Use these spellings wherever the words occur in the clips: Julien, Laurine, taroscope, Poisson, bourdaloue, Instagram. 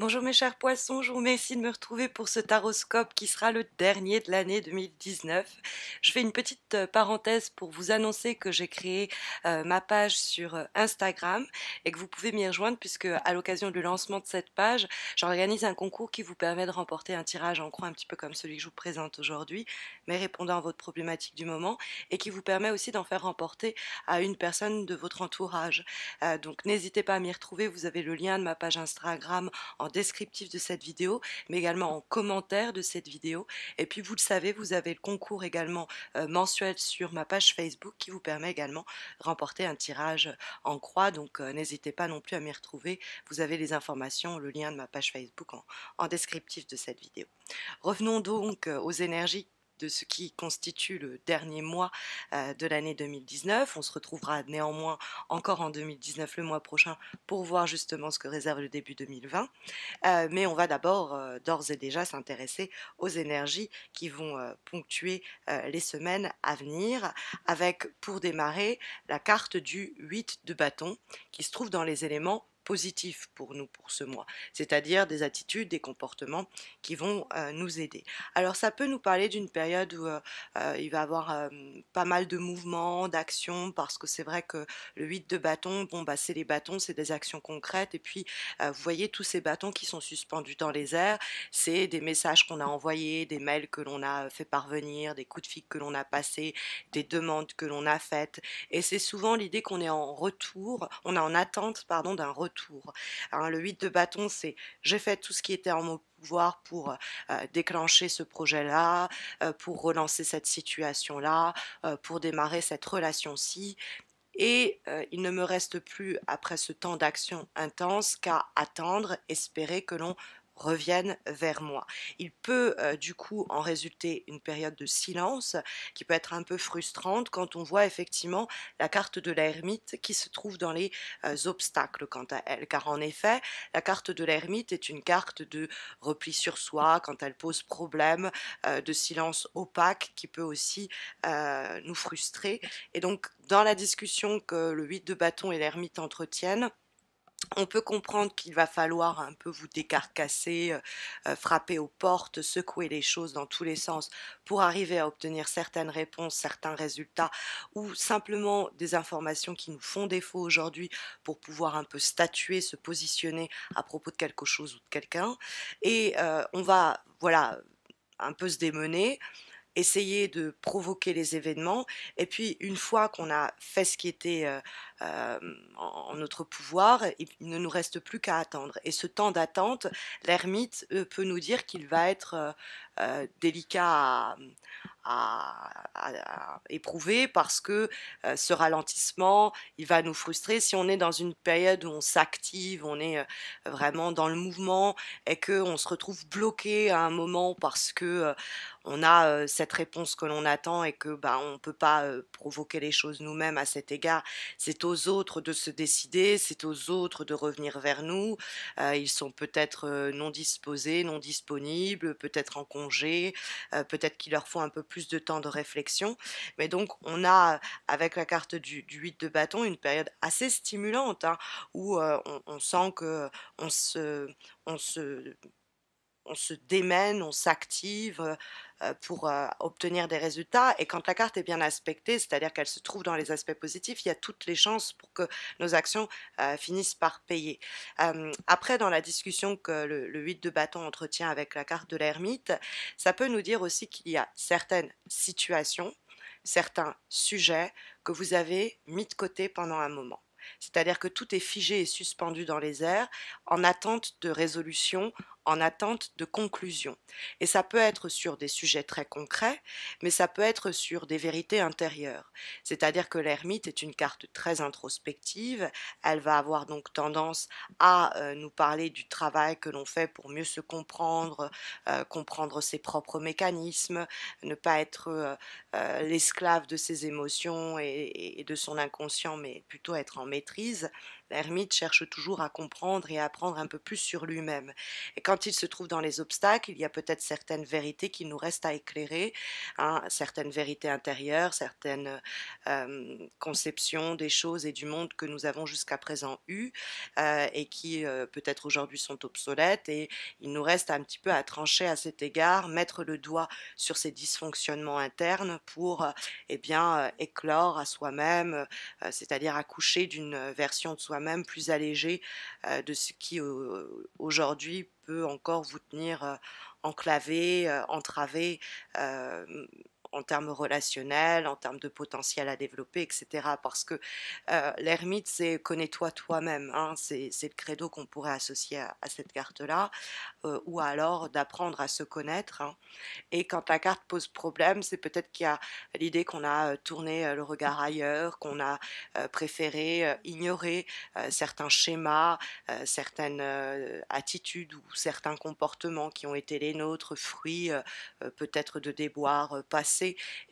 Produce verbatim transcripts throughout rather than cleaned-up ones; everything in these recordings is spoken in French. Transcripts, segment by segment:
Bonjour mes chers poissons, je vous remercie de me retrouver pour ce taroscope qui sera le dernier de l'année deux mille dix-neuf. Je fais une petite parenthèse pour vous annoncer que j'ai créé euh, ma page sur Instagram et que vous pouvez m'y rejoindre puisque à l'occasion du lancement de cette page, j'organise un concours qui vous permet de remporter un tirage en croix un petit peu comme celui que je vous présente aujourd'hui, mais répondant à votre problématique du moment et qui vous permet aussi d'en faire remporter à une personne de votre entourage. Euh, donc n'hésitez pas à m'y retrouver, vous avez le lien de ma page Instagram en descriptif de cette vidéo, mais également en commentaire de cette vidéo. Et puis vous le savez, vous avez le concours également euh, mensuel sur ma page Facebook qui vous permet également de remporter un tirage en croix, donc euh, n'hésitez pas non plus à m'y retrouver, vous avez les informations, le lien de ma page Facebook en, en descriptif de cette vidéo. Revenons donc euh, aux énergies de ce qui constitue le dernier mois euh, de l'année deux mille dix-neuf. On se retrouvera néanmoins encore en deux mille dix-neuf le mois prochain pour voir justement ce que réserve le début deux mille vingt. Euh, mais on va d'abord euh, d'ores et déjà s'intéresser aux énergies qui vont euh, ponctuer euh, les semaines à venir avec, pour démarrer, la carte du huit de bâton qui se trouve dans les éléments positif pour nous pour ce mois, c'est-à-dire des attitudes, des comportements qui vont euh, nous aider. Alors ça peut nous parler d'une période où euh, euh, il va y avoir euh, pas mal de mouvements, d'actions, parce que c'est vrai que le huit de bâton, bon bah c'est les bâtons, c'est des actions concrètes, et puis euh, vous voyez tous ces bâtons qui sont suspendus dans les airs, c'est des messages qu'on a envoyés, des mails que l'on a fait parvenir, des coups de fil que l'on a passés, des demandes que l'on a faites, et c'est souvent l'idée qu'on est en retour, on est en attente, pardon, d'un retour. Hein, le huit de bâton, c'est j'ai fait tout ce qui était en mon pouvoir pour euh, déclencher ce projet-là, euh, pour relancer cette situation-là, euh, pour démarrer cette relation-ci. Et euh, il ne me reste plus, après ce temps d'action intense, qu'à attendre, espérer que l'on reviennent vers moi. Il peut euh, du coup en résulter une période de silence qui peut être un peu frustrante quand on voit effectivement la carte de l'ermite qui se trouve dans les euh, obstacles quant à elle, car en effet la carte de l'ermite est une carte de repli sur soi quand elle pose problème, euh, de silence opaque qui peut aussi euh, nous frustrer, et donc dans la discussion que le huit de bâton et l'ermite entretiennent, on peut comprendre qu'il va falloir un peu vous décarcasser, euh, frapper aux portes, secouer les choses dans tous les sens pour arriver à obtenir certaines réponses, certains résultats ou simplement des informations qui nous font défaut aujourd'hui pour pouvoir un peu statuer, se positionner à propos de quelque chose ou de quelqu'un. Et euh, on va voilà, un peu se démener, essayer de provoquer les événements, et puis une fois qu'on a fait ce qui était euh, euh, en notre pouvoir, il ne nous reste plus qu'à attendre. Et ce temps d'attente, l'ermite euh, peut nous dire qu'il va être euh, euh, délicat à, à, à, à éprouver, parce que euh, ce ralentissement, il va nous frustrer. Si on est dans une période où on s'active, on est euh, vraiment dans le mouvement, et qu'on se retrouve bloqué à un moment parce que euh, on a euh, cette réponse que l'on attend et que bah, on ne peut pas euh, provoquer les choses nous-mêmes à cet égard. C'est aux autres de se décider, c'est aux autres de revenir vers nous. Euh, ils sont peut-être euh, non disposés, non disponibles, peut-être en congé, euh, peut-être qu'il leur faut un peu plus de temps de réflexion. Mais donc on a, avec la carte du, du huit de bâton, une période assez stimulante hein, où euh, on, on sent que on se... On se on se démène, on s'active euh, pour euh, obtenir des résultats. Et quand la carte est bien aspectée, c'est-à-dire qu'elle se trouve dans les aspects positifs, il y a toutes les chances pour que nos actions euh, finissent par payer. Euh, après, dans la discussion que le, le huit de bâton entretient avec la carte de l'ermite, ça peut nous dire aussi qu'il y a certaines situations, certains sujets que vous avez mis de côté pendant un moment. C'est-à-dire que tout est figé et suspendu dans les airs, en attente de résolution, en attente de conclusion. Et ça peut être sur des sujets très concrets, mais ça peut être sur des vérités intérieures. C'est-à-dire que l'ermite est une carte très introspective, elle va avoir donc tendance à euh, nous parler du travail que l'on fait pour mieux se comprendre, euh, comprendre ses propres mécanismes, ne pas être euh, euh, l'esclave de ses émotions et, et de son inconscient, mais plutôt être en maîtrise. L'ermite cherche toujours à comprendre et à apprendre un peu plus sur lui-même. Et quand quand il se trouve dans les obstacles, il y a peut-être certaines vérités qui nous restent à éclairer, hein, certaines vérités intérieures, certaines euh, conceptions des choses et du monde que nous avons jusqu'à présent eues euh, et qui euh, peut-être aujourd'hui sont obsolètes, et il nous reste un petit peu à trancher à cet égard, mettre le doigt sur ces dysfonctionnements internes pour euh, eh bien, euh, éclore à soi-même, euh, c'est-à-dire accoucher d'une version de soi-même plus allégée euh, de ce qui euh, aujourd'hui peut encore vous tenir euh, enclavé, euh, entravé euh, en termes relationnels, en termes de potentiel à développer, et cetera. Parce que euh, l'ermite, c'est connais-toi toi-même, hein, c'est le credo qu'on pourrait associer à, à cette carte-là, euh, ou alors d'apprendre à se connaître. Hein. Et quand la carte pose problème, c'est peut-être qu'il y a l'idée qu'on a tourné le regard ailleurs, qu'on a euh, préféré euh, ignorer euh, certains schémas, euh, certaines euh, attitudes ou certains comportements qui ont été les nôtres, fruits euh, euh, peut-être de déboires euh, passés,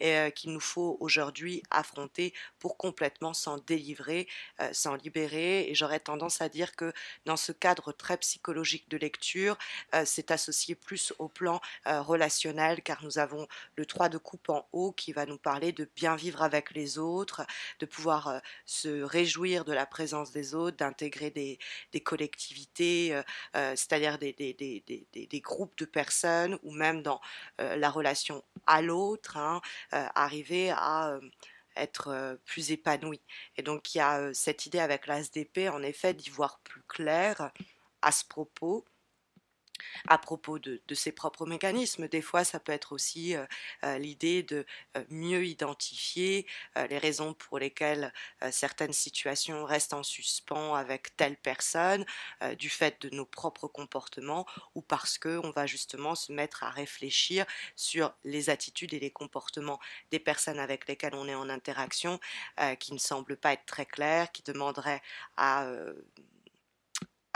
et euh, qu'il nous faut aujourd'hui affronter pour complètement s'en délivrer, euh, s'en libérer. Et j'aurais tendance à dire que dans ce cadre très psychologique de lecture, euh, c'est associé plus au plan euh, relationnel, car nous avons le trois de coupe en haut qui va nous parler de bien vivre avec les autres, de pouvoir euh, se réjouir de la présence des autres, d'intégrer des, des collectivités, euh, euh, c'est-à-dire des, des, des, des, des groupes de personnes, ou même dans euh, la relation à l'autre, Hein, euh, arriver à euh, être euh, plus épanoui. Et donc il y a euh, cette idée avec l'As d'épée, en effet, d'y voir plus clair à ce propos, à propos de, de ses propres mécanismes. Des fois, ça peut être aussi euh, euh, l'idée de euh, mieux identifier euh, les raisons pour lesquelles euh, certaines situations restent en suspens avec telle personne, euh, du fait de nos propres comportements, ou parce qu'on va justement se mettre à réfléchir sur les attitudes et les comportements des personnes avec lesquelles on est en interaction, euh, qui ne semblent pas être très claires, qui demanderaient à... Euh,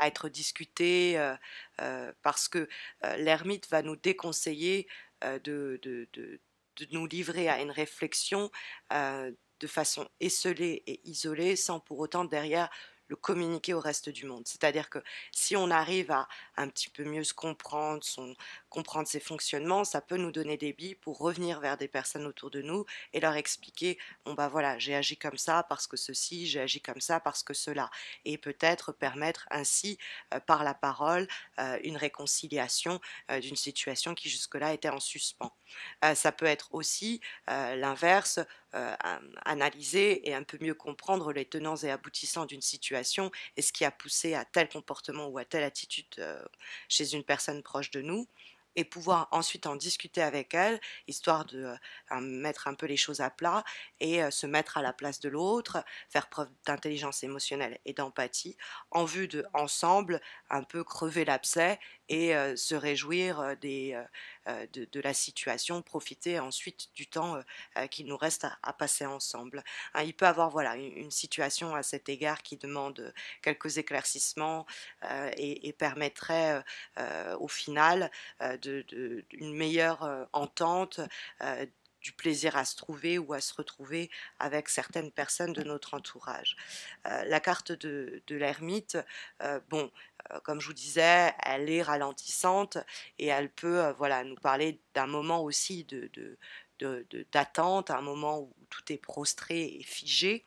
à être discuté, euh, euh, parce que euh, l'ermite va nous déconseiller euh, de, de, de, de nous livrer à une réflexion euh, de façon esselée et isolée, sans pour autant derrière le communiquer au reste du monde. C'est-à-dire que si on arrive à un petit peu mieux se comprendre, son, comprendre ses fonctionnements, ça peut nous donner des billes pour revenir vers des personnes autour de nous et leur expliquer, bon bah voilà, j'ai agi comme ça parce que ceci, j'ai agi comme ça parce que cela. Et peut-être permettre ainsi, euh, par la parole, euh, une réconciliation euh, d'une situation qui jusque-là était en suspens. Euh, ça peut être aussi euh, l'inverse, Euh, analyser et un peu mieux comprendre les tenants et aboutissants d'une situation et ce qui a poussé à tel comportement ou à telle attitude euh, chez une personne proche de nous, et pouvoir ensuite en discuter avec elle, histoire de euh, mettre un peu les choses à plat et euh, se mettre à la place de l'autre, faire preuve d'intelligence émotionnelle et d'empathie, en vue de, ensemble, un peu crever l'abcès et euh, se réjouir des, euh, de, de la situation, profiter ensuite du temps euh, qu'il nous reste à, à passer ensemble. Hein, il peut y avoir voilà, une, une situation à cet égard qui demande quelques éclaircissements euh, et, et permettrait euh, euh, au final euh, De, de, une meilleure euh, entente, euh, du plaisir à se trouver ou à se retrouver avec certaines personnes de notre entourage. Euh, la carte de, de l'ermite, euh, bon, euh, comme je vous disais, elle est ralentissante et elle peut euh, voilà, nous parler d'un moment aussi de, de, de, de, d'attente, un moment où tout est prostré et figé,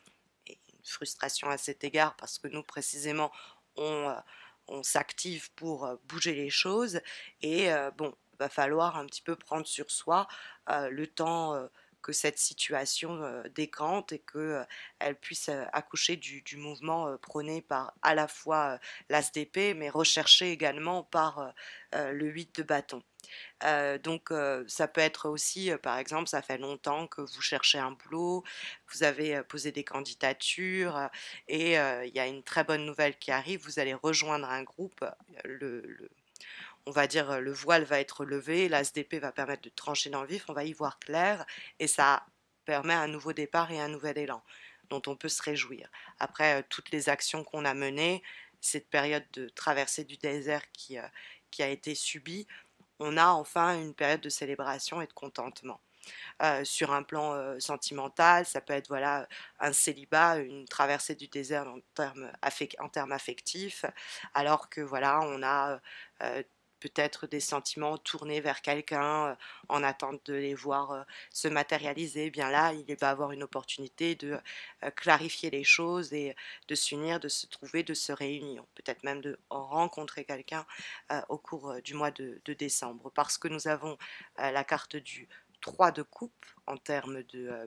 et une frustration à cet égard parce que nous précisément, on... Euh, on s'active pour bouger les choses et euh, bon, va falloir un petit peu prendre sur soi euh, le temps euh, que cette situation euh, décante et que euh, elle puisse euh, accoucher du, du mouvement euh, prôné par à la fois euh, l'As d'épée, mais recherché également par euh, euh, le huit de bâton. Euh, donc euh, ça peut être aussi euh, par exemple, ça fait longtemps que vous cherchez un boulot, vous avez euh, posé des candidatures euh, et euh, il y a une très bonne nouvelle qui arrive, vous allez rejoindre un groupe, euh, le, le, on va dire le voile va être levé, l'As d'épée va permettre de trancher dans le vif, on va y voir clair et ça permet un nouveau départ et un nouvel élan dont on peut se réjouir. Après euh, toutes les actions qu'on a menées, cette période de traversée du désert qui, euh, qui a été subie, on a enfin une période de célébration et de contentement. Euh, sur un plan euh, sentimental, ça peut être voilà, un célibat, une traversée du désert en termes affect- en termes affectifs, alors que voilà, on a euh, peut-être des sentiments tournés vers quelqu'un euh, en attente de les voir euh, se matérialiser, eh bien là, il va avoir une opportunité de euh, clarifier les choses et de s'unir, de se trouver, de se réunir, peut-être même de rencontrer quelqu'un euh, au cours euh, du mois de, de décembre, parce que nous avons euh, la carte du trois de coupe en termes de euh,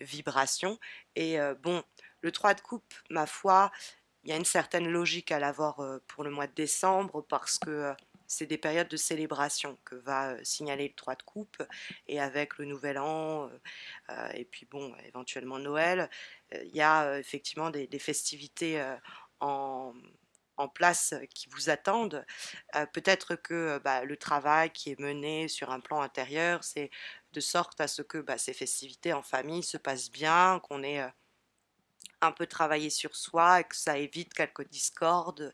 vibration. Et euh, bon, le trois de coupe, ma foi, il y a une certaine logique à l'avoir euh, pour le mois de décembre, parce que euh, c'est des périodes de célébration que va euh, signaler le trois de coupe, et avec le nouvel an, euh, euh, et puis bon, éventuellement Noël, il euh, y a euh, effectivement des, des festivités euh, en... en place qui vous attendent. Euh, peut-être que bah, le travail qui est mené sur un plan intérieur, c'est de sorte à ce que bah, ces festivités en famille se passent bien, qu'on ait euh, un peu travaillé sur soi et que ça évite quelques discordes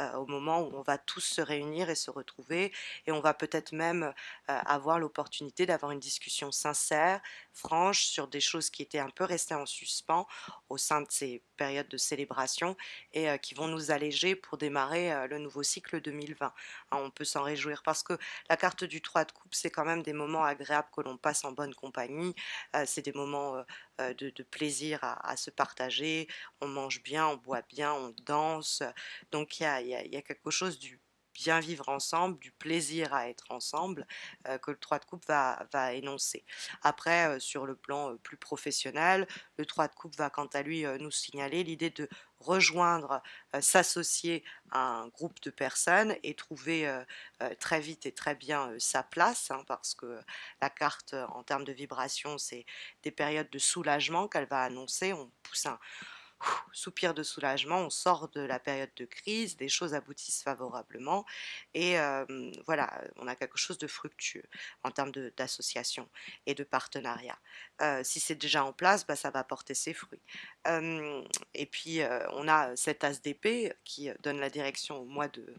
euh, au moment où on va tous se réunir et se retrouver, et on va peut-être même euh, avoir l'opportunité d'avoir une discussion sincère, franche, sur des choses qui étaient un peu restées en suspens au sein de ces périodes de célébration et euh, qui vont nous alléger pour démarrer euh, le nouveau cycle deux mille vingt. Hein, on peut s'en réjouir parce que la carte du trois de coupe, c'est quand même des moments agréables que l'on passe en bonne compagnie, euh, c'est des moments euh, euh, de, de plaisir à, à se partager. On mange bien, on boit bien, on danse. Donc il y, y, y a quelque chose du bien vivre ensemble, du plaisir à être ensemble euh, que le trois de coupe va, va énoncer. Après, euh, sur le plan euh, plus professionnel, le trois de coupe va quant à lui euh, nous signaler l'idée de rejoindre, euh, s'associer à un groupe de personnes et trouver euh, euh, très vite et très bien euh, sa place, hein, parce que la carte euh, en termes de vibration, c'est des périodes de soulagement qu'elle va annoncer. On pousse un soupir de soulagement, on sort de la période de crise, des choses aboutissent favorablement et euh, voilà, on a quelque chose de fructueux en termes d'association et de partenariat. Euh, si c'est déjà en place, bah, ça va porter ses fruits. Euh, et puis euh, on a cet as d'épée qui donne la direction au mois de,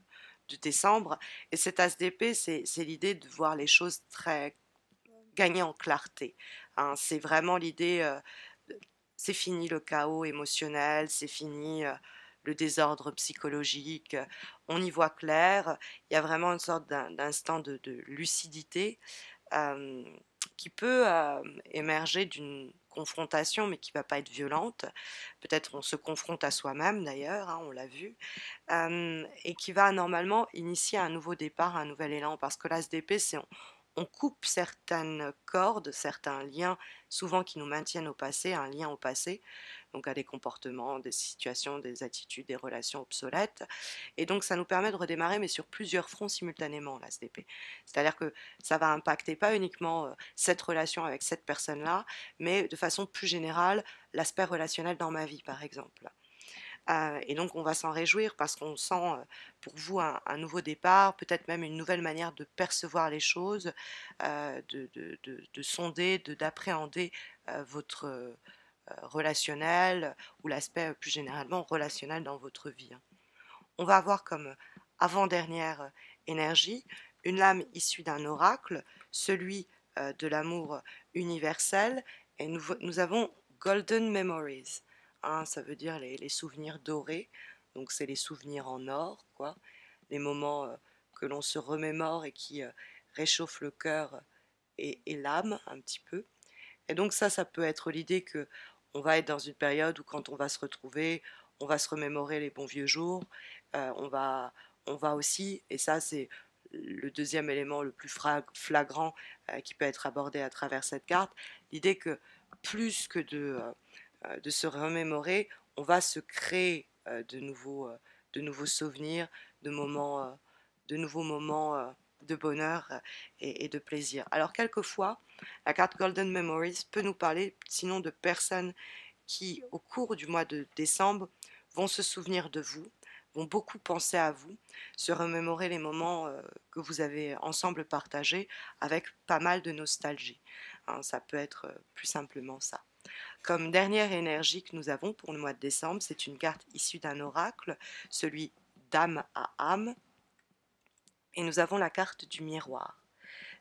de décembre, et cet as d'épée, c'est l'idée de voir les choses très gagner en clarté. Hein, c'est vraiment l'idée... Euh, C'est fini le chaos émotionnel, c'est fini euh, le désordre psychologique, on y voit clair, il y a vraiment une sorte d'instant de, de lucidité euh, qui peut euh, émerger d'une confrontation, mais qui ne va pas être violente, peut-être on se confronte à soi-même d'ailleurs, hein, on l'a vu, euh, et qui va normalement initier un nouveau départ, un nouvel élan, parce que l'A S D P, c'est... On coupe certaines cordes, certains liens, souvent qui nous maintiennent au passé, un lien au passé, donc à des comportements, des situations, des attitudes, des relations obsolètes. Et donc ça nous permet de redémarrer, mais sur plusieurs fronts simultanément, l'A S D P. C'est-à-dire que ça va impacter pas uniquement cette relation avec cette personne-là, mais de façon plus générale, l'aspect relationnel dans ma vie, par exemple. Euh, et donc on va s'en réjouir parce qu'on sent euh, pour vous un, un nouveau départ, peut-être même une nouvelle manière de percevoir les choses, euh, de, de, de, de sonder, d'appréhender euh, votre euh, relationnel ou l'aspect plus généralement relationnel dans votre vie. Hein. On va avoir comme avant-dernière énergie une lame issue d'un oracle, celui euh, de l'amour universel, et nous, nous avons Golden Memories. Hein, ça veut dire les, les souvenirs dorés, donc c'est les souvenirs en or, quoi, les moments euh, que l'on se remémore et qui euh, réchauffent le cœur et, et l'âme un petit peu. Et donc ça, ça peut être l'idée que on va être dans une période où quand on va se retrouver, on va se remémorer les bons vieux jours, euh, on, va, on va aussi, et ça c'est le deuxième élément le plus flagrant euh, qui peut être abordé à travers cette carte, l'idée que plus que de... Euh, de se remémorer, on va se créer de nouveaux, de nouveaux souvenirs, de, moments, de nouveaux moments de bonheur et, et de plaisir. Alors quelquefois, la carte Golden Memories peut nous parler sinon de personnes qui, au cours du mois de décembre, vont se souvenir de vous, vont beaucoup penser à vous, se remémorer les moments que vous avez ensemble partagés avec pas mal de nostalgie. Hein, ça peut être plus simplement ça. Comme dernière énergie que nous avons pour le mois de décembre, c'est une carte issue d'un oracle, celui d'âme à âme, et nous avons la carte du miroir.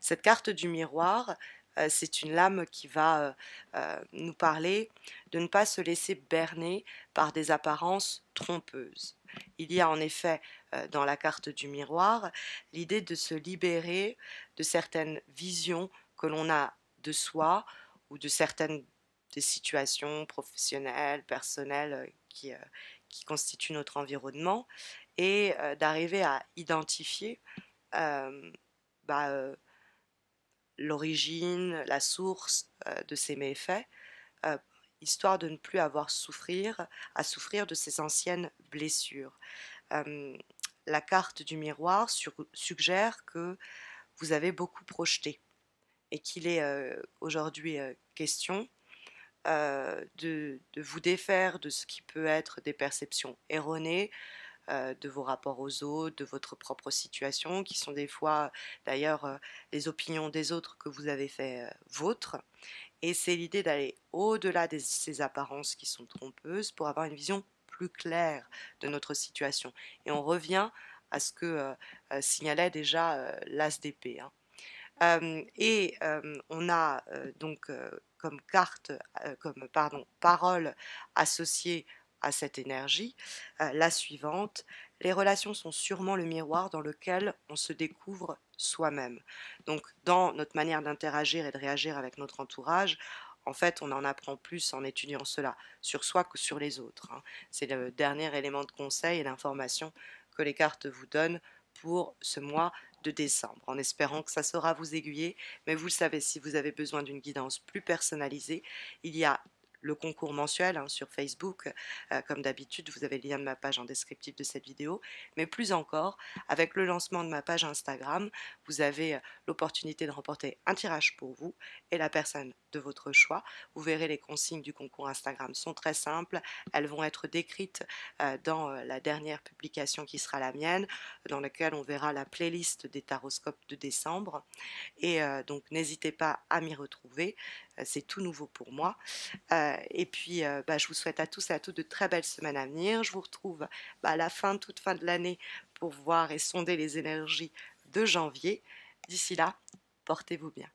Cette carte du miroir, euh, c'est une lame qui va euh, euh, nous parler de ne pas se laisser berner par des apparences trompeuses. il y a en effet euh, dans la carte du miroir l'idée de se libérer de certaines visions que l'on a de soi ou de certaines des situations professionnelles, personnelles euh, qui, euh, qui constituent notre environnement et euh, d'arriver à identifier euh, bah, euh, l'origine, la source euh, de ces méfaits euh, histoire de ne plus avoir souffrir, à souffrir de ces anciennes blessures. Euh, la carte du miroir sur, suggère que vous avez beaucoup projeté et qu'il est euh, aujourd'hui euh, question euh, de, de vous défaire de ce qui peut être des perceptions erronées, euh, de vos rapports aux autres, de votre propre situation, qui sont des fois d'ailleurs euh, les opinions des autres que vous avez fait euh, vôtres. Et c'est l'idée d'aller au-delà de ces apparences qui sont trompeuses pour avoir une vision plus claire de notre situation. Et on revient à ce que euh, euh, signalait déjà euh, l'As d'épée, hein. Euh, et euh, on a euh, donc euh, comme carte, euh, comme pardon, parole associée à cette énergie, euh, la suivante. Les relations sont sûrement le miroir dans lequel on se découvre soi-même. Donc, dans notre manière d'interagir et de réagir avec notre entourage, en fait, on en apprend plus en étudiant cela, sur soi que sur les autres, hein. C'est le dernier élément de conseil et d'information que les cartes vous donnent pour ce mois de décembre, en espérant que ça saura vous aiguiller. Mais vous le savez, si vous avez besoin d'une guidance plus personnalisée, il y a le concours mensuel, hein, sur Facebook, euh, comme d'habitude, vous avez le lien de ma page en descriptif de cette vidéo, mais plus encore, avec le lancement de ma page Instagram, vous avez l'opportunité de remporter un tirage pour vous et la personne de votre choix. Vous verrez, les consignes du concours Instagram sont très simples, elles vont être décrites euh, dans la dernière publication qui sera la mienne, dans laquelle on verra la playlist des taroscopes de décembre, et euh, donc n'hésitez pas à m'y retrouver, c'est tout nouveau pour moi. Euh, et puis euh, bah, je vous souhaite à tous et à toutes de très belles semaines à venir. Je vous retrouve bah, à la fin, toute fin de l'année, pour voir et sonder les énergies de janvier. D'ici là, portez-vous bien.